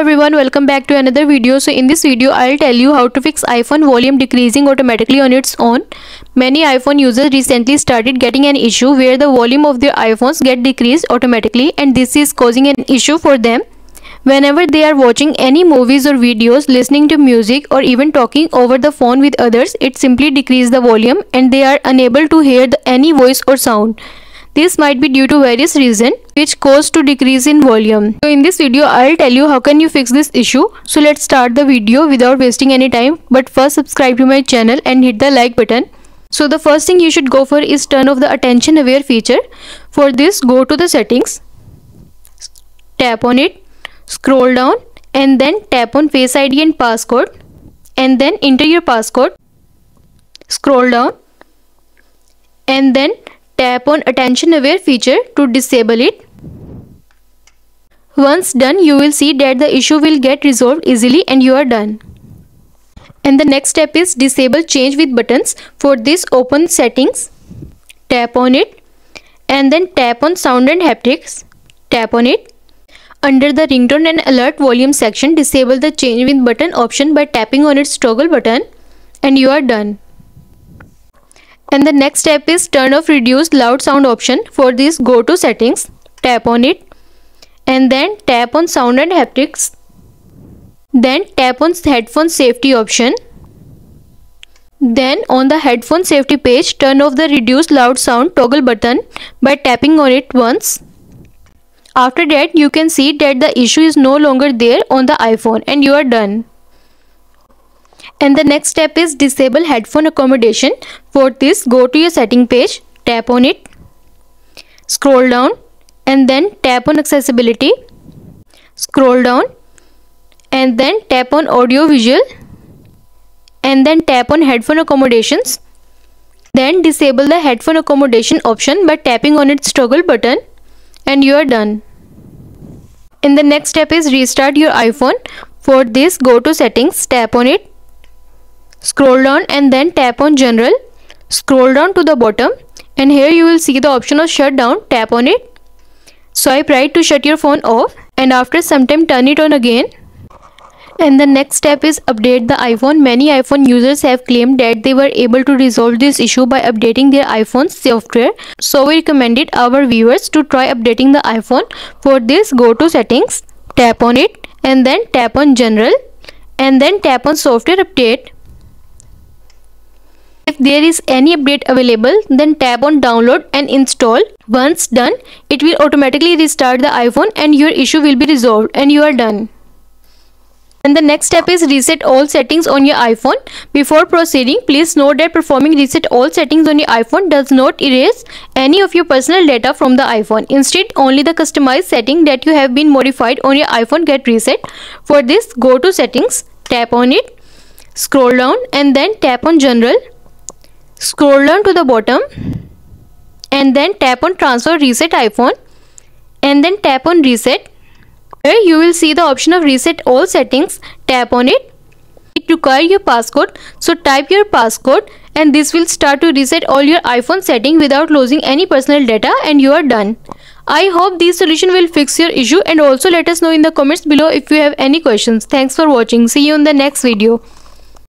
everyone, welcome back to another video. So in this video I'll tell you how to fix iPhone volume decreasing automatically on its own. Many iPhone users recently started getting an issue where the volume of their iPhones get decreased automatically, and this is causing an issue for them whenever they are watching any movies or videos, listening to music, or even talking over the phone with others. It simply decreases the volume and they are unable to hear any voice or sound. This might be due to various reasons which cause to decrease in volume. So in this video I'll tell you how can you fix this issue. So let's start the video without wasting any time. But first, subscribe to my channel and hit the like button. So the first thing you should go for is turn off the attention aware feature. For this, go to the settings, tap on it, scroll down, and then tap on Face ID and passcode, and then enter your passcode, scroll down, and then tap on attention aware feature to disable it. Once done, you will see that the issue will get resolved easily and you are done. And the next step is disable change with buttons. For this, open settings, tap on it, and then tap on sound and haptics, tap on it. Under the ringtone and alert volume section, disable the change with button option by tapping on its toggle button, and you are done. And the next step is turn off reduced loud sound option. For this, go to settings, tap on it, and then tap on sound and haptics, then tap on headphone safety option. Then on the headphone safety page, turn off the reduced loud sound toggle button by tapping on it once. After that, you can see that the issue is no longer there on the iPhone, and you are done. And the next step is disable headphone accommodation. For this, go to your setting page, tap on it, scroll down, and then tap on accessibility, scroll down, and then tap on audio visual, and then tap on headphone accommodations. Then disable the headphone accommodation option by tapping on its toggle button, and you are done. And the next step is restart your iPhone. For this, go to settings, tap on it, scroll down, and then tap on general, scroll down to the bottom, and here you will see the option of shutdown. Tap on it, swipe right to shut your phone off, and after some time turn it on again. And the next step is update the iPhone. Many iPhone users have claimed that they were able to resolve this issue by updating their iPhone's software, so we recommended our viewers to try updating the iPhone. For this, go to settings, tap on it, and then tap on general, and then tap on software update. If there is any update available, then tap on download and install. Once done, it will automatically restart the iPhone and your issue will be resolved, and you are done. And the next step is reset all settings on your iPhone. Before proceeding, please note that performing reset all settings on your iPhone does not erase any of your personal data from the iPhone. Instead, only the customized setting that you have been modified on your iPhone get reset. For this, go to settings, tap on it, scroll down, and then tap on general, scroll down to the bottom, and then tap on transfer reset iPhone, and then tap on reset. Here you will see the option of reset all settings. Tap on it. It requires your passcode, so type your passcode, and this will start to reset all your iPhone settings without losing any personal data, and you are done. I hope this solution will fix your issue, and also let us know in the comments below if you have any questions. Thanks for watching. See you in the next video.